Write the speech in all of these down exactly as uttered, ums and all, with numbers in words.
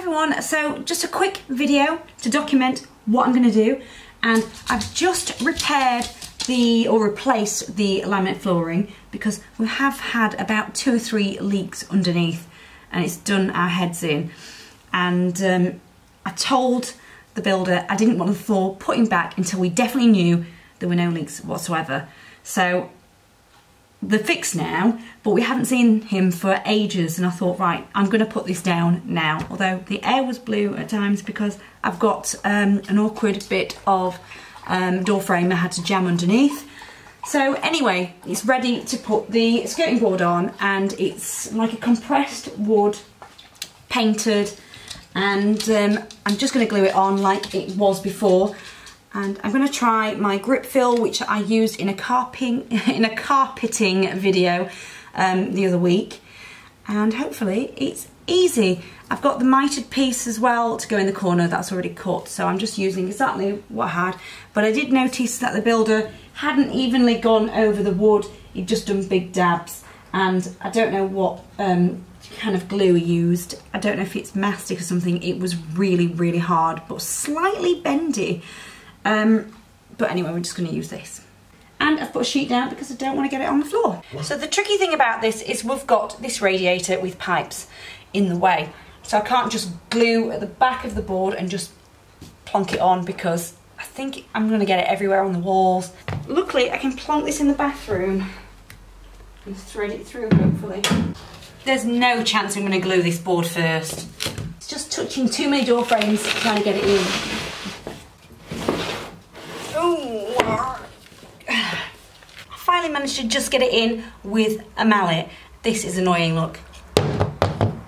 everyone, so just a quick video to document what I'm going to do, and I've just repaired the or replaced the laminate flooring because we have had about two or three leaks underneath and it's done our heads in. And um, I told the builder I didn't want the floor putting back until we definitely knew there were no leaks whatsoever. So the fix now, but we haven't seen him for ages, and I thought, right, I'm going to put this down now. Although the air was blue at times because I've got um, an awkward bit of um, door frame I had to jam underneath. So anyway, it's ready to put the skirting board on, and it's like a compressed wood, painted, and um, I'm just going to glue it on like it was before. And I'm going to try my grip fill, which I used in a carping in a carpeting video um, the other week, and hopefully it's easy. I've got the mitered piece as well to go in the corner that's already cut, so I'm just using exactly what I had. But I did notice that the builder hadn't evenly gone over the wood; he'd just done big dabs, and I don't know what um, kind of glue he used. I don't know if it's mastic or something. It was really, really hard, but slightly bendy. Um, but anyway, we're just going to use this. And I've put a sheet down because I don't want to get it on the floor. So the tricky thing about this is we've got this radiator with pipes in the way. So I can't just glue at the back of the board and just plonk it on because I think I'm going to get it everywhere on the walls. Luckily, I can plonk this in the bathroom and thread it through, hopefully. There's no chance I'm going to glue this board first. It's just touching too many door frames trying to get it in. Finally managed to just get it in with a mallet. This is annoying, look. I'm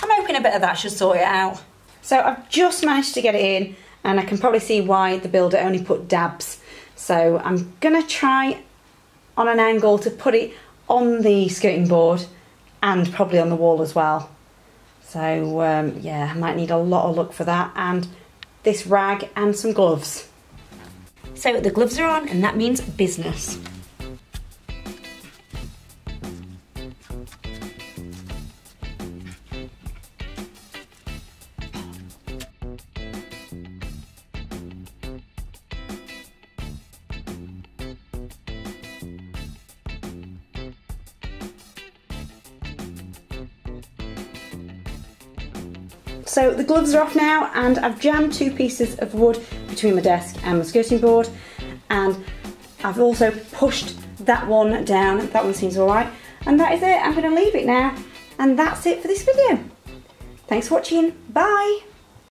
hoping a bit of that should sort it out. So I've just managed to get it in, and I can probably see why the builder only put dabs. So I'm gonna try on an angle to put it on the skirting board and probably on the wall as well. So um, yeah, I might need a lot of luck for that, and this rag and some gloves. So the gloves are on, and that means business. So the gloves are off now, and I've jammed two pieces of wood between my desk and my skirting board, and I've also pushed that one down. That one seems all right, and that is it. I'm going to leave it now, and that's it for this video. Thanks for watching. Bye.